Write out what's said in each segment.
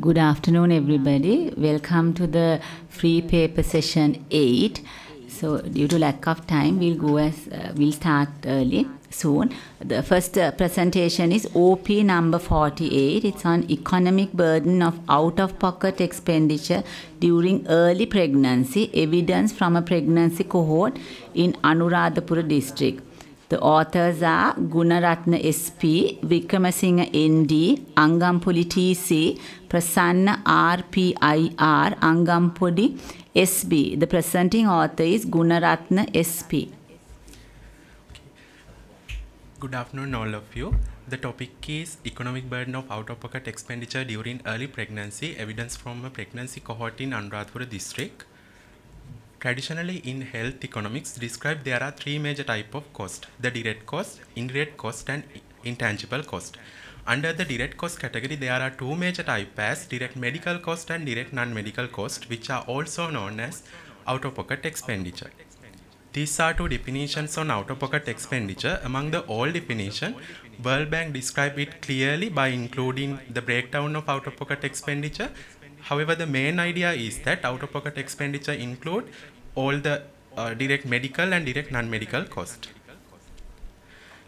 Good afternoon, everybody. Welcome to the free paper session 8. So, due to lack of time, we'll start early soon. The first presentation is OP number 48. It's on economic burden of out-of-pocket expenditure during early pregnancy. Evidence from a pregnancy cohort in Anuradhapura district. The authors are Gunarathne SP, Wickramasinghe ND, Agampodi TC, Prasanna RPIR, Agampodi SB. The presenting author is Gunarathne SP. Good afternoon, all of you. The topic is economic burden of out-of-pocket expenditure during early pregnancy, evidence from a pregnancy cohort in Anuradhapura district. Traditionally, in health economics described, there are three major types of cost: the direct cost, indirect cost, and intangible cost. Under the direct cost category, there are two major types as direct medical cost and direct non-medical cost, which are also known as out-of-pocket expenditure. These are two definitions on out-of-pocket expenditure. Among the old definition, World Bank described it clearly by including the breakdown of out-of-pocket expenditure. However, the main idea is that out-of-pocket expenditure include all the direct medical and direct non-medical cost.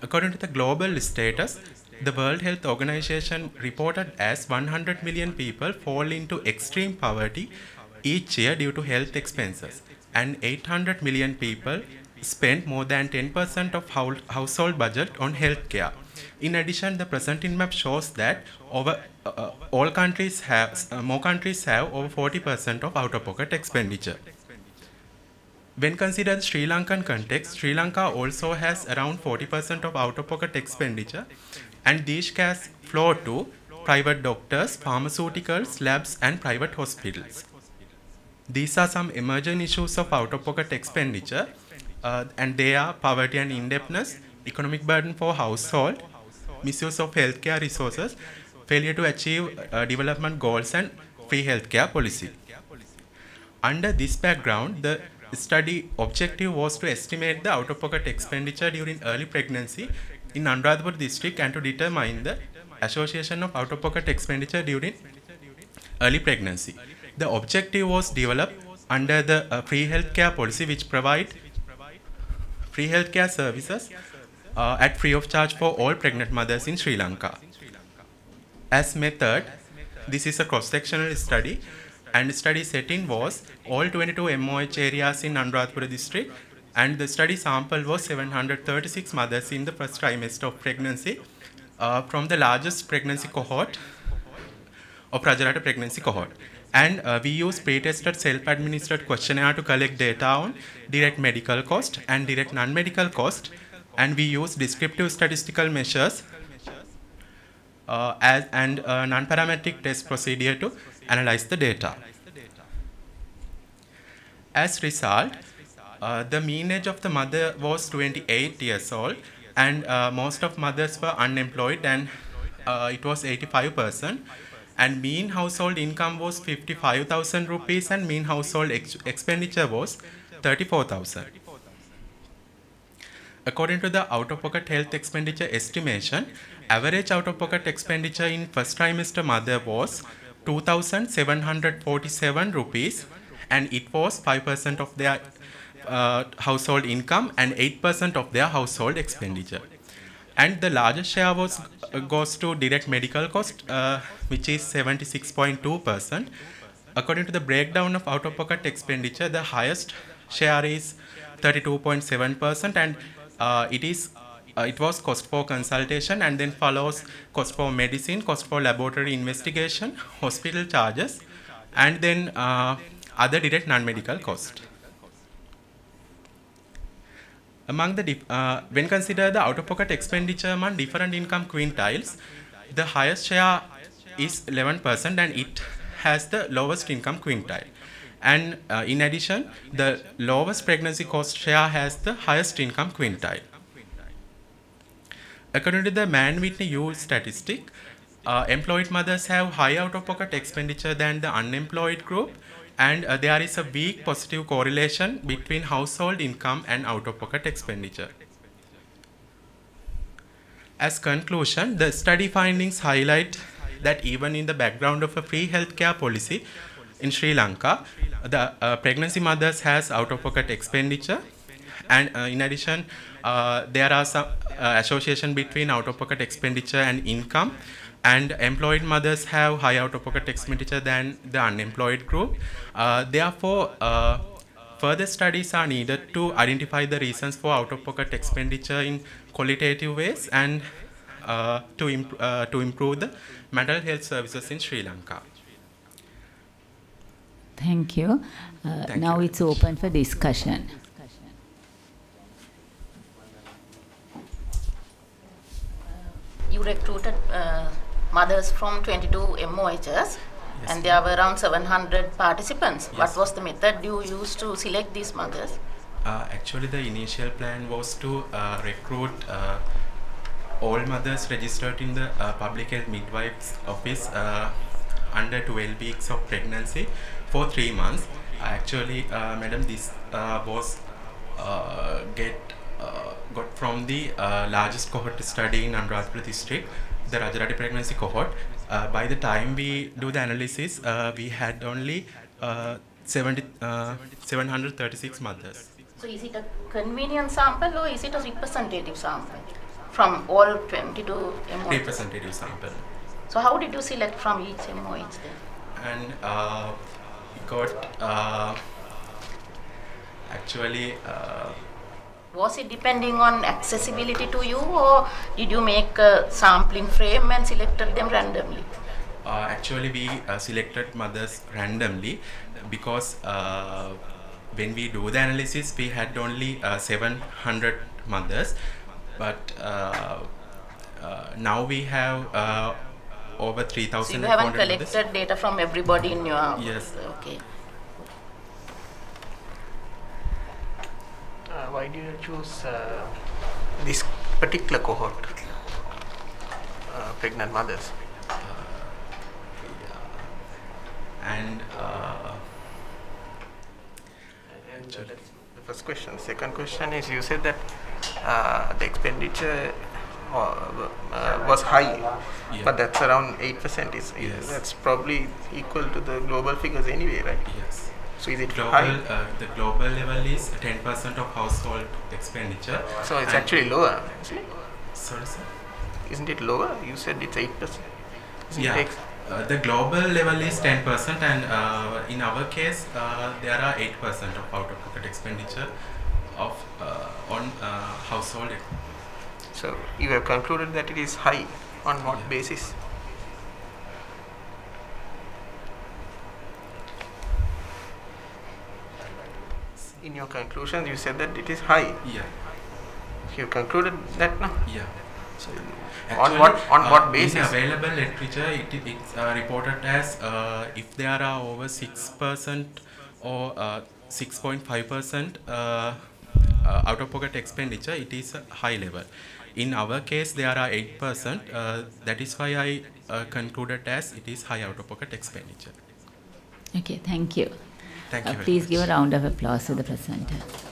According to the global status, the World Health Organization reported as 100 million people fall into extreme poverty each year due to health expenses, and 800 million people spend more than 10% of household budget on healthcare. In addition, the presentation map shows that more countries have over 40% of out-of-pocket expenditure. When considered Sri Lankan context, Sri Lanka also has around 40% of out-of-pocket expenditure, and these cash flow to private doctors, pharmaceuticals, labs, and private hospitals. These are some emerging issues of out-of-pocket expenditure, and they are poverty and indebtedness, economic burden for household, misuse of healthcare resources, failure to achieve development goals, and free healthcare policy. Under this background, the study objective was to estimate the out-of-pocket expenditure during early pregnancy in Anuradhapura district and to determine the association of out-of-pocket expenditure during early pregnancy. The objective was developed under the free healthcare policy, which provides free healthcare services at free of charge for all pregnant mothers in Sri Lanka. As method, this is a cross-sectional study, and study setting was all 22 MOH areas in Anuradhapura district, and the study sample was 736 mothers in the first trimester of pregnancy from the largest pregnancy cohort of Rajarata pregnancy cohort. And we use pre-tested self-administered questionnaire to collect data on direct medical cost and direct non-medical cost, and we use descriptive statistical measures and non-parametric test procedure to analyze the data. As result, the mean age of the mother was 28 years old, and most of mothers were unemployed, and it was 85%, and mean household income was 55,000 rupees, and mean household expenditure was 34,000. According to the out-of-pocket health expenditure estimation, average out-of-pocket expenditure in first trimester mother was 2,747 rupees, and it was 5% of their household income and 8% of their household expenditure. And the largest share goes to direct medical cost, which is 76.2%. According to the breakdown of out-of-pocket expenditure, the highest share is 32.7%, and it was cost for consultation, and then follows cost for medicine, cost for laboratory investigation, hospital charges, and then other direct non-medical cost. Among the when considered the out-of-pocket expenditure among different income quintiles, the highest share is 11%, and it has the lowest income quintile. And in addition, the lowest pregnancy cost share has the highest income quintile. According to the Mann-Whitney-Yule statistic, employed mothers have high out-of-pocket expenditure than the unemployed group, and there is a weak positive correlation between household income and out-of-pocket expenditure. As conclusion, the study findings highlight that even in the background of a free healthcare policy in Sri Lanka, the pregnancy mothers has out-of-pocket expenditure, and in addition, there are some association between out-of-pocket expenditure and income, and employed mothers have high out-of-pocket expenditure than the unemployed group. Therefore, further studies are needed to identify the reasons for out-of-pocket expenditure in qualitative ways and to improve the mental health services in Sri Lanka. Thank you. Now it's open for discussion. You recruited mothers from 22 MOHS. Yes, and there were around 700 participants. Yes. What was the method you used to select these mothers? Actually, the initial plan was to recruit all mothers registered in the public health midwife's office under 12 weeks of pregnancy for 3 months. Actually, madam, this was got from the largest cohort study in Anuradhapura district, the Rajarata pregnancy cohort. By the time we do the analysis, we had only 736 mothers. So is it a convenient sample or is it a representative sample from all 22 MOHs? Representative sample. So how did you select from each MOH then? And we got actually... Was it depending on accessibility to you, or did you make a sampling frame and selected them randomly? Actually, we selected mothers randomly because when we do the analysis, we had only 700 mothers, but now we have over 3,000. So you haven't collected mothers? Data from everybody in your house? Yes. Okay. Why do you choose this particular cohort, pregnant mothers? And that's the first question. Second question is, you said that the expenditure was high, yeah, but that's around 8%. Yes. That's probably equal to the global figures anyway, right? Yes. So is it global, high? The global level is 10% of household expenditure. So it's actually lower. Sorry, sir? Isn't it lower? You said it's 8%. Yeah. It the global level is 10%, and in our case, there are 8% of out-of-pocket expenditure of on household. So you have concluded that it is high. On what yeah. basis? In your conclusions, you said that it is high. Yeah. You concluded that now? Yeah. So, actually, on what basis? In available literature, it's reported as if there are over 6% or 6.5% out-of-pocket expenditure, it is a high level. In our case, there are 8%. That is why I concluded as it is high out-of-pocket expenditure. Okay, thank you. Please give a round of applause to the presenter.